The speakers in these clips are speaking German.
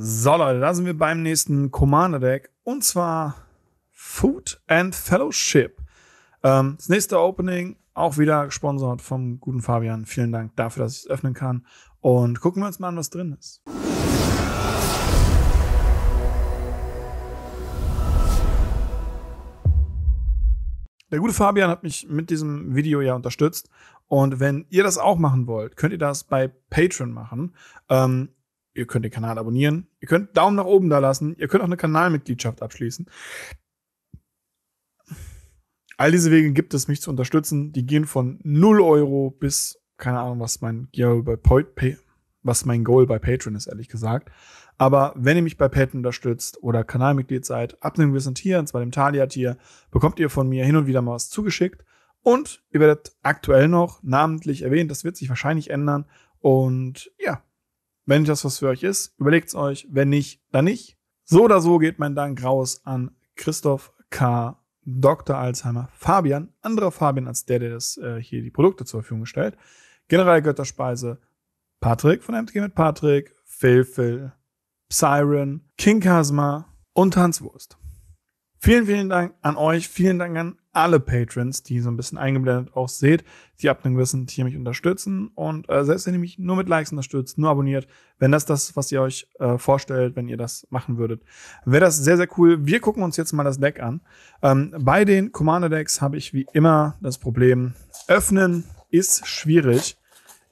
So Leute, da sind wir beim nächsten Commander-Deck und zwar Food and Fellowship. Das nächste Opening, auch wieder gesponsert vom guten Fabian. Vielen Dank dafür, dass ich es öffnen kann. Und gucken wir uns mal an, was drin ist. Der gute Fabian hat mich mit diesem Video ja unterstützt. Und wenn ihr das auch machen wollt, könnt ihr das bei Patreon machen. Ihr könnt den Kanal abonnieren. Ihr könnt Daumen nach oben da lassen. Ihr könnt auch eine Kanalmitgliedschaft abschließen. All diese Wege gibt es, mich zu unterstützen. Die gehen von 0 Euro bis, keine Ahnung, was mein Goal bei Patreon ist, ehrlich gesagt. Aber wenn ihr mich bei Patreon unterstützt oder Kanalmitglied seid, ab einem gewissen Tier, und zwar dem Thalia-Tier, bekommt ihr von mir hin und wieder mal was zugeschickt. Und ihr werdet aktuell noch namentlich erwähnt. Das wird sich wahrscheinlich ändern. Und ja, wenn das was für euch ist, überlegt es euch. Wenn nicht, dann nicht. So oder so geht mein Dank raus an Christoph K., Dr. Alzheimer Fabian, anderer Fabian als der das hier die Produkte zur Verfügung stellt, General Götterspeise, Patrick von MTG mit Patrick, Phil Phil, Siren, King Kasma und Hans Wurst. Vielen, vielen Dank an euch. Vielen Dank an alle Patrons, die so ein bisschen eingeblendet auch seht, die ab einem gewissen Tier mich unterstützen. Und selbst wenn ihr mich nur mit Likes unterstützt, nur abonniert, wenn das, was ihr euch vorstellt, wenn ihr das machen würdet, wäre das sehr, sehr cool. Wir gucken uns jetzt mal das Deck an. Bei den Commander-Decks habe ich wie immer das Problem, öffnen ist schwierig.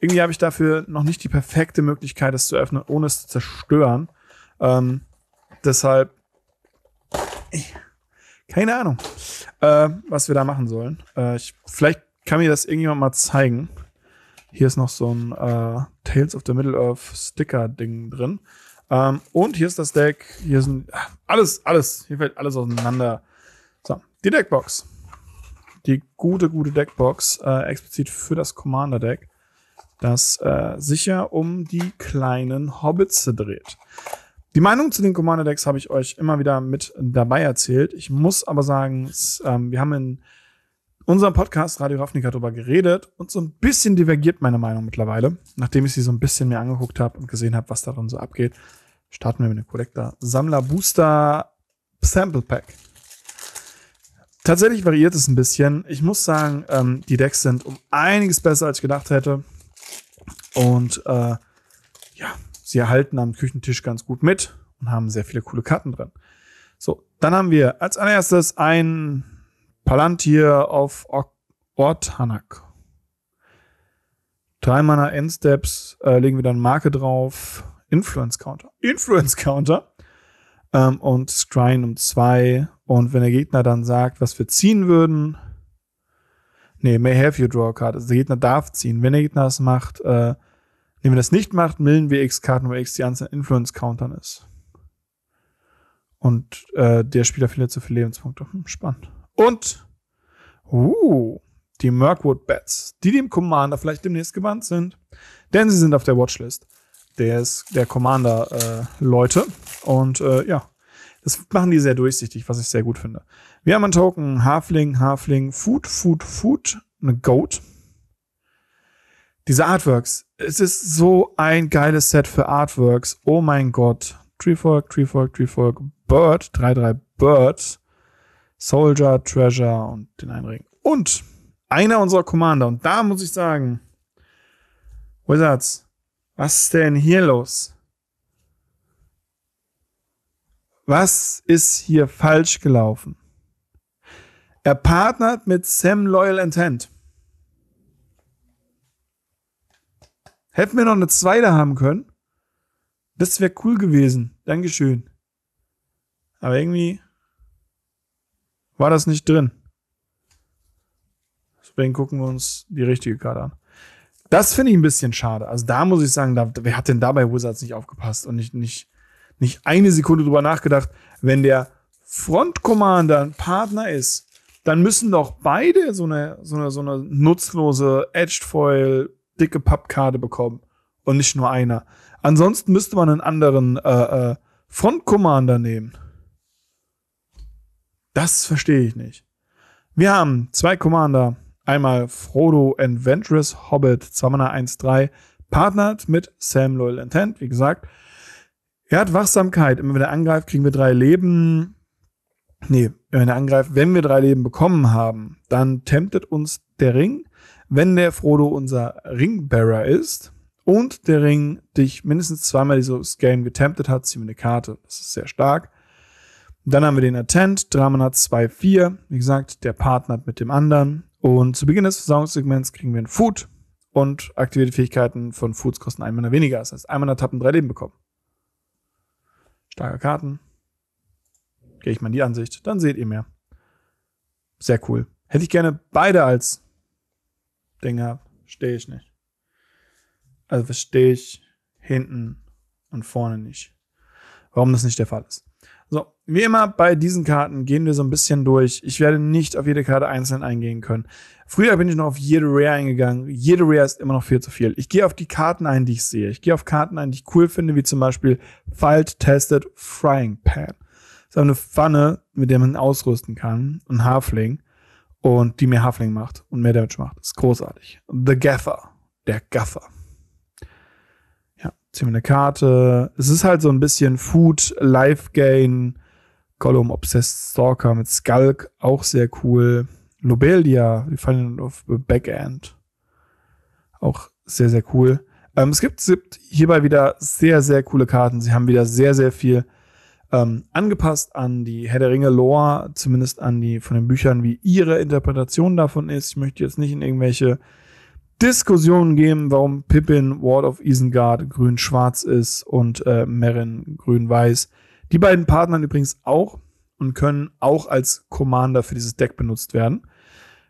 Irgendwie habe ich dafür noch nicht die perfekte Möglichkeit, es zu öffnen, ohne es zu zerstören. Deshalb keine Ahnung, was wir da machen sollen. Vielleicht kann mir das irgendjemand mal zeigen. Hier ist noch so ein Tales of the Middle-Earth Sticker-Ding drin. Und hier ist das Deck. Hier sind alles. Hier fällt alles auseinander. So, die Deckbox. Die gute Deckbox, explizit für das Commander-Deck, das sicher um die kleinen Hobbits dreht. Die Meinung zu den Commander-Decks habe ich euch immer wieder mit dabei erzählt. Ich muss aber sagen, wir haben in unserem Podcast Radio Ravnica darüber geredet und so ein bisschen divergiert meine Meinung mittlerweile. Nachdem ich sie so ein bisschen mir angeguckt habe und gesehen habe, was darin so abgeht, starten wir mit dem Collector-Sammler-Booster-Sample-Pack. Tatsächlich variiert es ein bisschen. Ich muss sagen, die Decks sind um einiges besser, als ich gedacht hätte. Und ja, sie erhalten am Küchentisch ganz gut mit und haben sehr viele coole Karten drin. So, dann haben wir als allererstes ein Palantir auf Orthanak. 3 Mana Endsteps, legen wir dann Marke drauf. Influence Counter. Und Scrying um 2. Und wenn der Gegner dann sagt, was wir ziehen würden. Nee, may have your draw card. Also der Gegner darf ziehen. Wenn der Gegner das macht, wenn wir das nicht macht, millen wir X-Karten, wo X die Anzahl Influence-Countern ist. Und der Spieler verliert so viele Lebenspunkte. Spannend. Und die Mirkwood Bats, die dem Commander vielleicht demnächst gebannt sind, denn sie sind auf der Watchlist der Commander-Leute. Und ja, das machen die sehr durchsichtig, was ich sehr gut finde. Wir haben einen Token, Halfling, Food, eine Goat. Diese Artworks, es ist so ein geiles Set für Artworks. Oh mein Gott. Treefolk, Bird, 3-3 Bird, Soldier, Treasure und den Einring. Und einer unserer Commander. Und da muss ich sagen, Wizards, was ist denn hier los? Was ist hier falsch gelaufen? Er partnert mit Sam Loyal Intent. Hätten wir noch eine 2 da haben können? Das wäre cool gewesen. Dankeschön. Aber irgendwie war das nicht drin. Deswegen gucken wir uns die richtige Karte an. Das finde ich ein bisschen schade. Also da muss ich sagen, wer hat denn da bei Wizards nicht aufgepasst und nicht eine Sekunde drüber nachgedacht, wenn der Front-Commander ein Partner ist, dann müssen doch beide so eine nutzlose Edged-Foil dicke Pappkarte bekommen und nicht nur einer. Ansonsten müsste man einen anderen Front-Commander nehmen. Das verstehe ich nicht. Wir haben 2 Commander. Einmal Frodo Adventurous Hobbit, 2 Mana 1-3, partnert mit Sam Loyal Intent. Wie gesagt, Er hat Wachsamkeit. Immer wenn er angreift, kriegen wir 3 Leben. Nee, wenn er angreift, wenn wir 3 Leben bekommen haben, dann temptet uns der Ring. Wenn der Frodo unser Ringbearer ist und der Ring dich mindestens 2-mal dieses Game getemptet hat, ziehen wir eine Karte. Das ist sehr stark. Dann haben wir den Attent Dramana 2/4. Wie gesagt, der partnert mit dem anderen. Und zu Beginn des Versorgungssegments kriegen wir ein Food. Und aktivierte Fähigkeiten von Foods kosten 1 Mana weniger. Das heißt, 1 Mana tappen, 3 Leben bekommen. Starke Karten. Gehe ich mal in die Ansicht. Dann seht ihr mehr. Sehr cool. Hätte ich gerne beide als Ding gehabt. Verstehe ich nicht. Also verstehe ich hinten und vorne nicht. Warum das nicht der Fall ist. So, wie immer bei diesen Karten gehen wir so ein bisschen durch. Ich werde nicht auf jede Karte einzeln eingehen können. Früher bin ich noch auf jede Rare eingegangen. Jede Rare ist immer noch viel zu viel. Ich gehe auf die Karten ein, die ich sehe. Ich gehe auf Karten ein, die ich cool finde, wie zum Beispiel Fault Tested Frying Pan. Das ist eine Pfanne, mit der man ausrüsten kann. Ein Halfling. Und die mehr Halfling macht und mehr Damage macht. Das ist großartig. The Gaffer. Der Gaffer. Ja, ziehen wir eine Karte. Es ist halt so ein bisschen Food, Life Gain. Column Obsessed Stalker mit Skulk. Auch sehr cool. Lobelia. Die fallen auf Backend. Auch sehr, sehr cool. Es gibt hierbei wieder sehr, sehr coole Karten. Sie haben wieder sehr, sehr viel angepasst an die Herr der Ringe-Lore, zumindest an die von den Büchern, wie ihre Interpretation davon ist. Ich möchte jetzt nicht in irgendwelche Diskussionen gehen, warum Pippin Ward of Isengard grün-schwarz ist und Merin grün-weiß. Die beiden partnern übrigens auch und können auch als Commander für dieses Deck benutzt werden.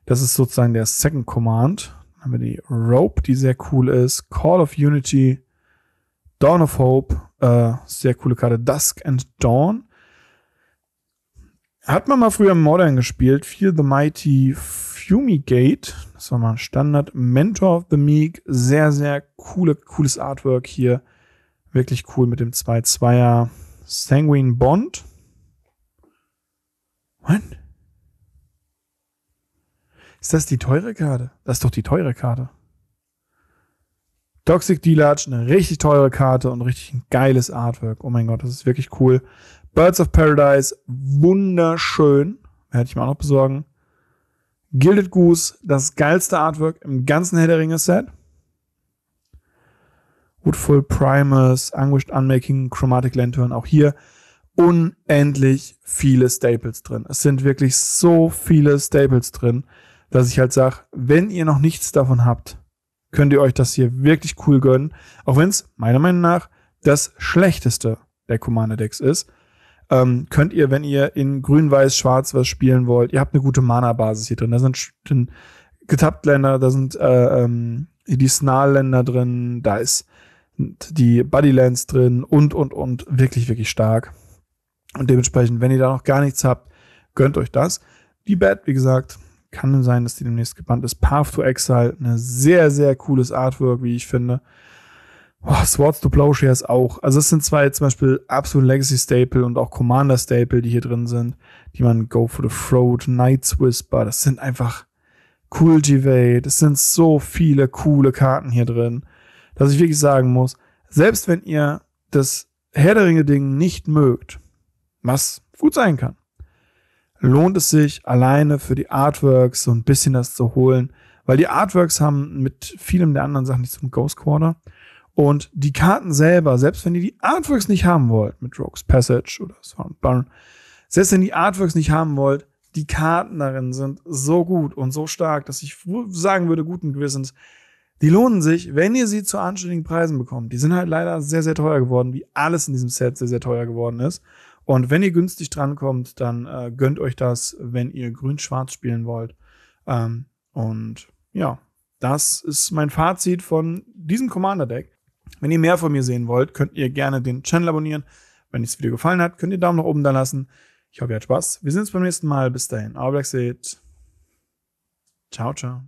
Das ist sozusagen der Second Command. Dann haben wir die Rope, die sehr cool ist. Call of Unity, Dawn of Hope, sehr coole Karte. Dusk and Dawn. Hat man mal früher im Modern gespielt. Fear the Mighty Fumigate. Das war mal ein Standard. Mentor of the Meek. Sehr, sehr cooles Artwork hier. Wirklich cool mit dem 2/2er. Sanguine Bond. What? Ist das die teure Karte? Das ist doch die teure Karte. Toxic Deluge, eine richtig teure Karte und richtig ein geiles Artwork. Oh mein Gott, das ist wirklich cool. Birds of Paradise, wunderschön. Hätte ich mir auch noch besorgen. Gilded Goose, das geilste Artwork im ganzen Herr der Ringe-Set. Woodful Primus, Anguished Unmaking, Chromatic Lantern, auch hier. Unendlich viele Staples drin. Es sind wirklich so viele Staples drin, dass ich halt sage, wenn ihr noch nichts davon habt, könnt ihr euch das hier wirklich cool gönnen. Auch wenn es, meiner Meinung nach, das schlechteste der Commander-Decks ist. Könnt ihr, wenn ihr in grün, weiß, schwarz was spielen wollt, ihr habt eine gute Mana-Basis hier drin. Da sind Getapptländer, da sind die Snarl-Länder drin, da ist die Buddylands drin und. Wirklich, wirklich stark. Und dementsprechend, wenn ihr da noch gar nichts habt, gönnt euch das. Die Bat, wie gesagt, kann sein, dass die demnächst gebannt ist. Path to Exile, ein sehr, sehr cooles Artwork, wie ich finde. Oh, Swords to Plowshares auch. Also es sind zwei zum Beispiel absolute Legacy-Staple und auch Commander-Staple, die hier drin sind. Die man Go for the Throat, Knight's Whisper, das sind einfach Cultivate. Es sind so viele coole Karten hier drin, dass ich wirklich sagen muss, selbst wenn ihr das Herr der Ringe-Ding nicht mögt, was gut sein kann, lohnt es sich, alleine für die Artworks so ein bisschen das zu holen. Weil die Artworks haben mit vielem der anderen Sachen nichts mit Ghost Quarter. Und die Karten selber, selbst wenn ihr die Artworks nicht haben wollt, mit Rogue's Passage oder Soundburn, selbst wenn ihr die Artworks nicht haben wollt, die Karten darin sind so gut und so stark, dass ich sagen würde, guten Gewissens, die lohnen sich, wenn ihr sie zu anständigen Preisen bekommt. Die sind halt leider sehr, sehr teuer geworden, wie alles in diesem Set sehr, sehr teuer geworden ist. Und wenn ihr günstig drankommt, dann gönnt euch das, wenn ihr grün-schwarz spielen wollt. Und ja, das ist mein Fazit von diesem Commander-Deck. Wenn ihr mehr von mir sehen wollt, könnt ihr gerne den Channel abonnieren. Wenn euch das Video gefallen hat, könnt ihr einen Daumen nach oben da lassen. Ich hoffe, ihr habt Spaß. Wir sehen uns beim nächsten Mal. Bis dahin. Auf Wiedersehen. Ciao, ciao.